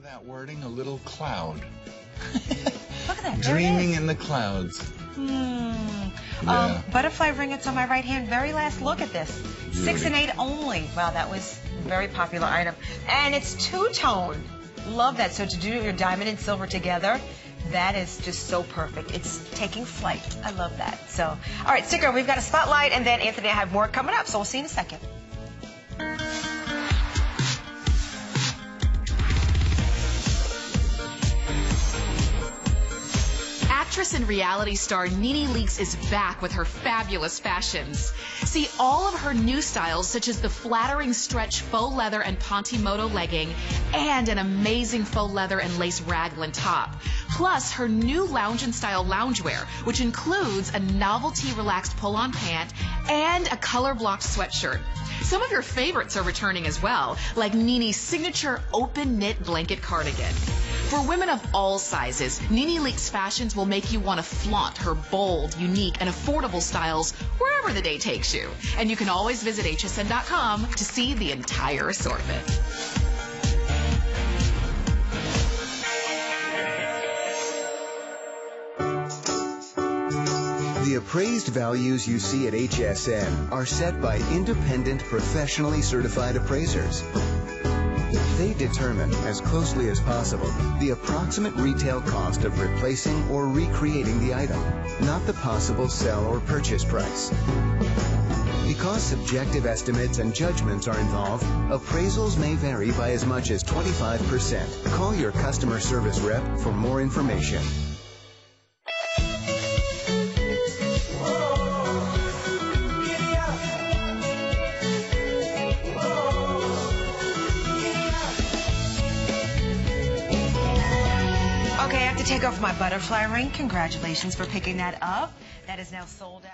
Follow that wording, a little cloud. Look at that. Dreaming in the clouds. Yeah. Butterfly ringlets on my right hand. Very last look at this. Beauty. 6 and 8 only. Wow, that was a very popular item. And it's two-tone. Love that. So to do your diamond and silver together, that is just so perfect. It's taking flight. I love that. So, all right, stick around. We've got a spotlight, and then Anthony and I have more coming up. So we'll see you in a second. Actress and reality star NeNe Leakes is back with her fabulous fashions. See all of her new styles, such as the flattering stretch faux leather and Pontimoto legging, and an amazing faux leather and lace raglan top. Plus her new lounge and style loungewear, which includes a novelty relaxed pull-on pant and a color-blocked sweatshirt. Some of your favorites are returning as well, like NeNe's signature open knit blanket cardigan. For women of all sizes, NeNe Leakes fashions will make you want to flaunt her bold, unique, and affordable styles wherever the day takes you. And you can always visit hsn.com to see the entire assortment. The appraised values you see at HSN are set by independent, professionally certified appraisers. They determine, as closely as possible, the approximate retail cost of replacing or recreating the item, not the possible sell or purchase price. Because subjective estimates and judgments are involved, appraisals may vary by as much as 25%. Call your customer service rep for more information. Take off my butterfly ring. Congratulations for picking that up. That is now sold out.